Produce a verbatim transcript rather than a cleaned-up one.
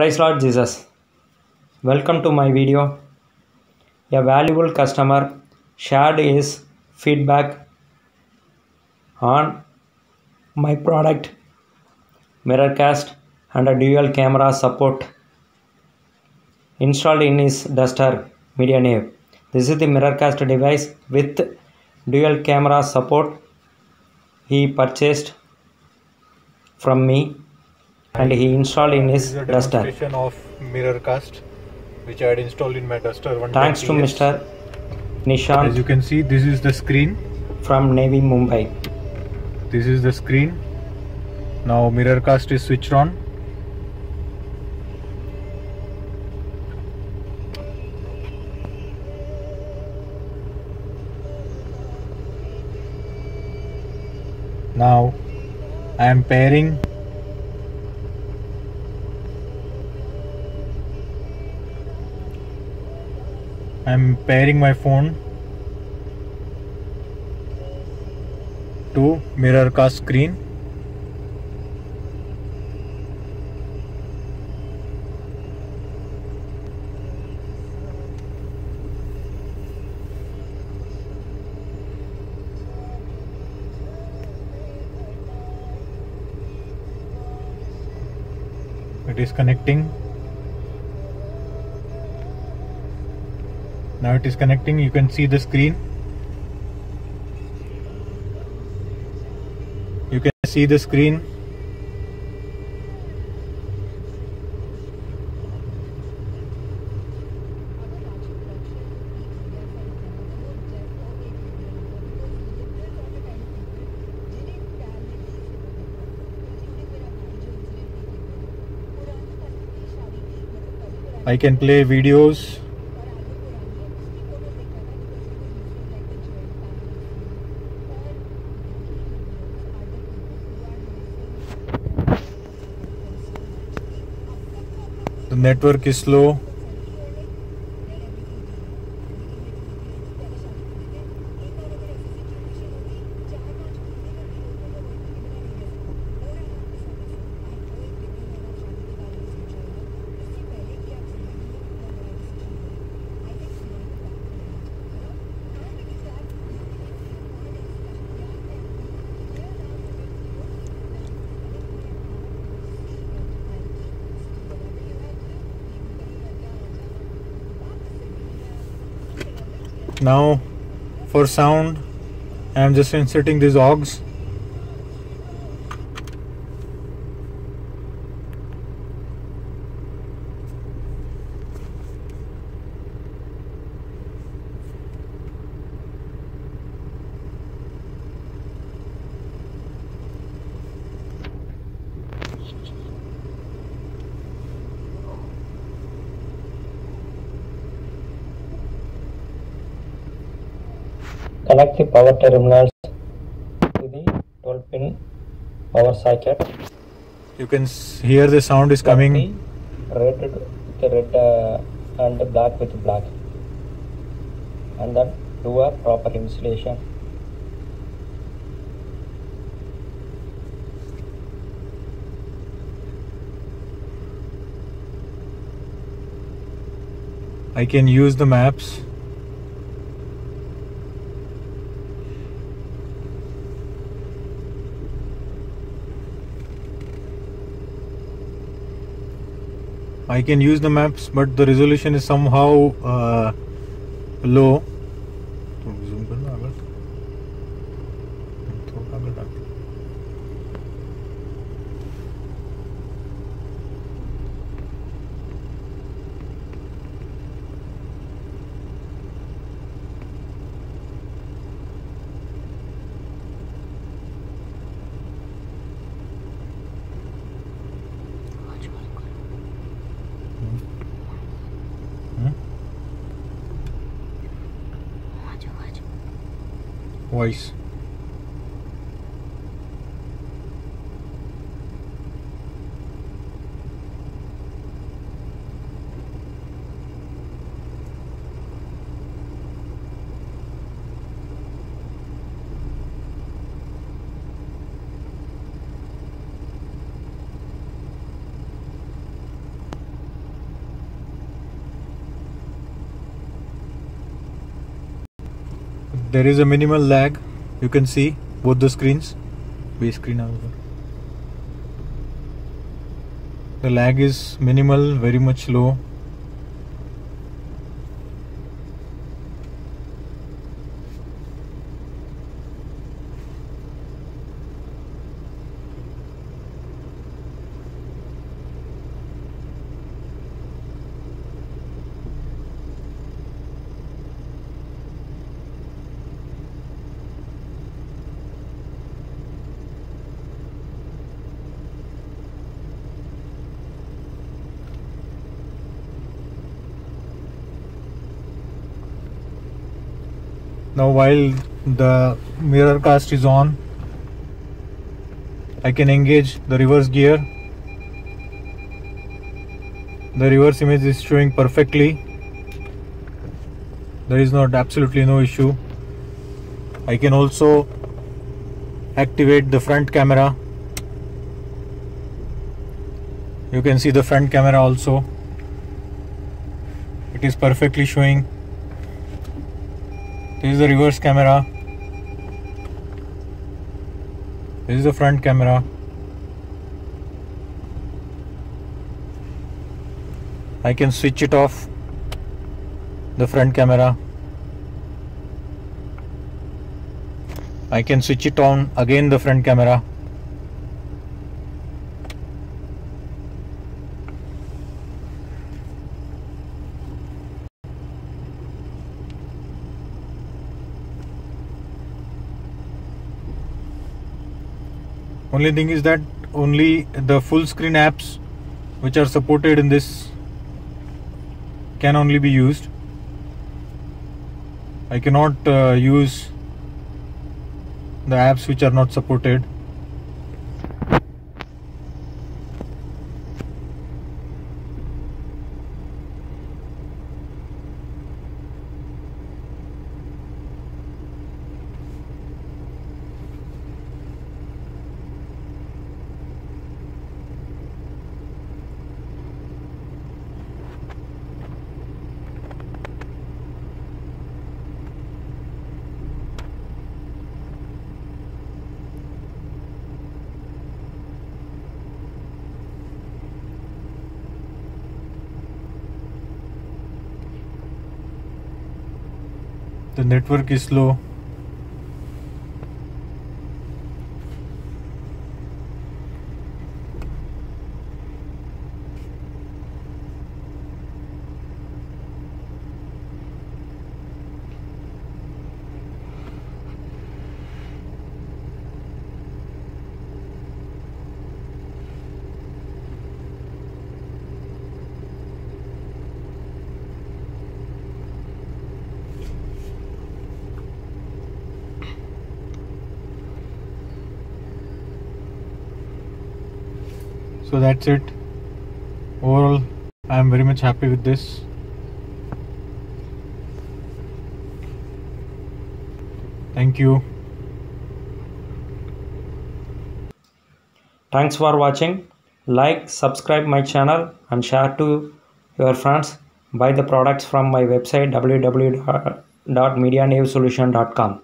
Praise Lord Jesus. Welcome to my video. A valuable customer shared his feedback on my product MirrorCast and a dual camera support installed in his Duster MediaNav. This is the MirrorCast device with dual camera support he purchased from me, and he installed in his Duster. This is a demonstration of MirrorCast which I had installed in my Duster. Thanks to Mister Nishant. As you can see, this is the screen from Navi Mumbai. This is the screen. Now MirrorCast is switched on. Now I am pairing I am pairing my phone to MirrorCast screen. It is connecting. Now it is connecting. You can see the screen. You can see the screen. I can play videos. The network is slow. Now for sound, I am just inserting these aux. Connect the power terminals to the twelve pin power socket. You can hear the sound is coming. Red with red uh, and black with black. And then do a proper installation. I can use the maps. I can use the maps, but the resolution is somehow uh, low. Voice. there is a minimal lag. You can see both the screens. Base screen also. The lag is minimal, very much low. Now while the MirrorCast is on, I can engage the reverse gear. The reverse image is showing perfectly. There is not absolutely no issue. I can also activate the front camera. You can see the front camera also. It is perfectly showing. This is the reverse camera. This is the front camera. I can switch it off, the front camera. I can switch it on again, the front camera. Only thing is that only the full screen apps which are supported in this can only be used. I cannot uh, use the apps which are not supported. The network is slow. So that's it. Overall, I am very much happy with this. Thank you. Thanks for watching. Like, subscribe my channel and share to your friends. Buy the products from my website w w w dot media nav solution dot com.